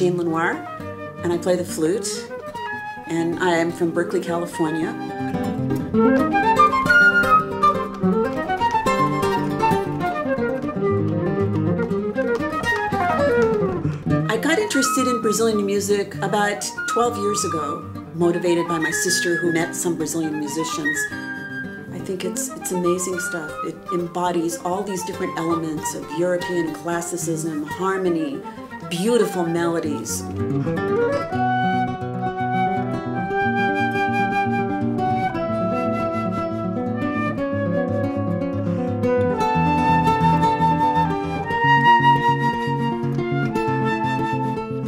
Jane Lenoir, and I play the flute, and I am from Berkeley, California. I got interested in Brazilian music about 12 years ago, motivated by my sister who met some Brazilian musicians. I think it's amazing stuff. It embodies all these different elements of European classicism, harmony, beautiful melodies.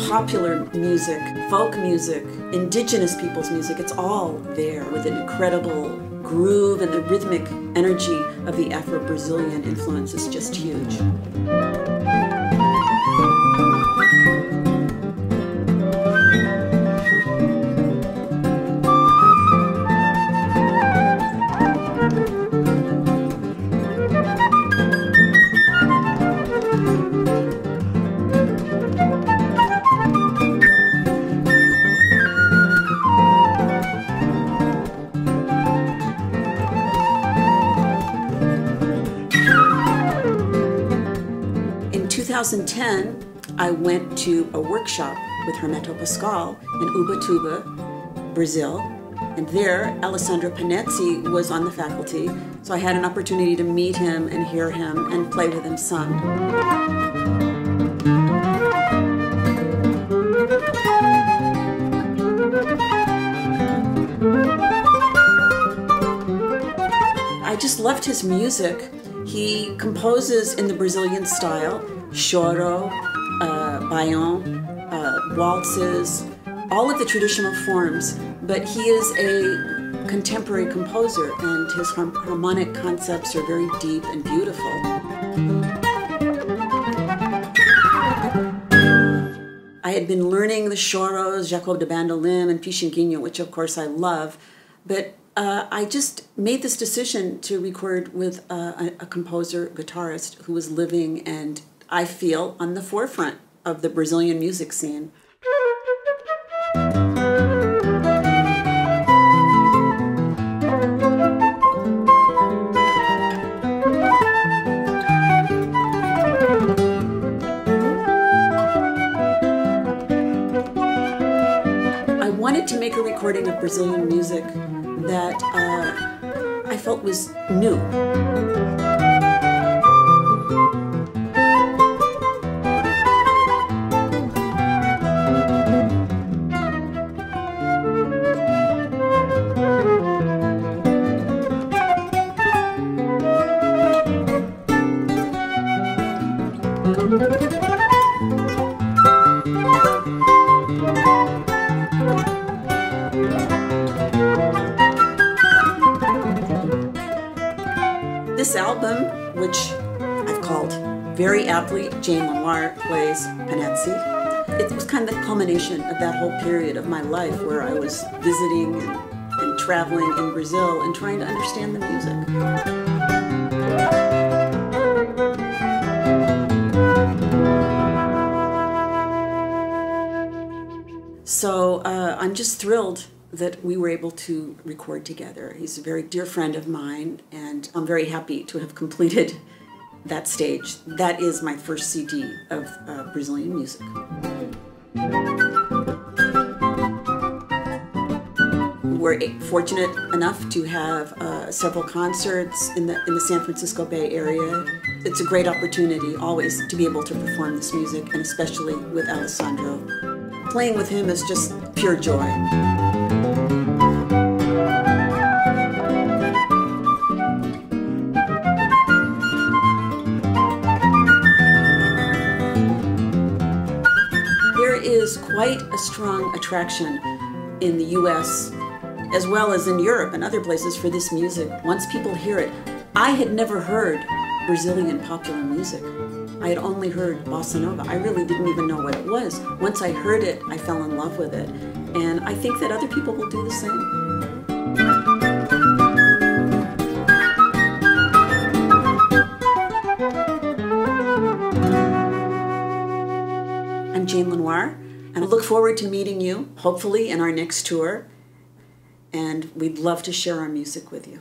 Popular music, folk music, indigenous people's music, it's all there with an incredible groove, and the rhythmic energy of the Afro-Brazilian influence is just huge. In 2010, I went to a workshop with Hermeto Pascoal in Ubatuba, Brazil, and there Alessandro Penezzi was on the faculty, so I had an opportunity to meet him and hear him and play with him some. I just loved his music. He composes in the Brazilian style, Choro, Bayon, waltzes, all of the traditional forms, but he is a contemporary composer and his harmonic concepts are very deep and beautiful. I had been learning the choros, Jacob de Bandolim and Pixinguinha, which of course I love, but I just made this decision to record with a composer, guitarist, who was living and, I feel, on the forefront of the Brazilian music scene. I wanted to make a recording of Brazilian music that I felt was new. This album, which I've called very aptly Jane Lenoir Plays Penezzi, it was kind of the culmination of that whole period of my life where I was visiting and traveling in Brazil and trying to understand the music. So I'm just thrilled that we were able to record together. He's a very dear friend of mine, and I'm very happy to have completed that stage. That is my first CD of Brazilian music. We're fortunate enough to have several concerts in the San Francisco Bay Area. It's a great opportunity always to be able to perform this music, and especially with Alessandro. Playing with him is just pure joy. Is quite a strong attraction in the US as well as in Europe and other places for this music. Once people hear it, I had never heard Brazilian popular music. I had only heard bossa nova. I really didn't even know what it was. Once I heard it, I fell in love with it. And I think that other people will do the same. I'm Jane Lenoir, forward to meeting you, hopefully, in our next tour, and we'd love to share our music with you.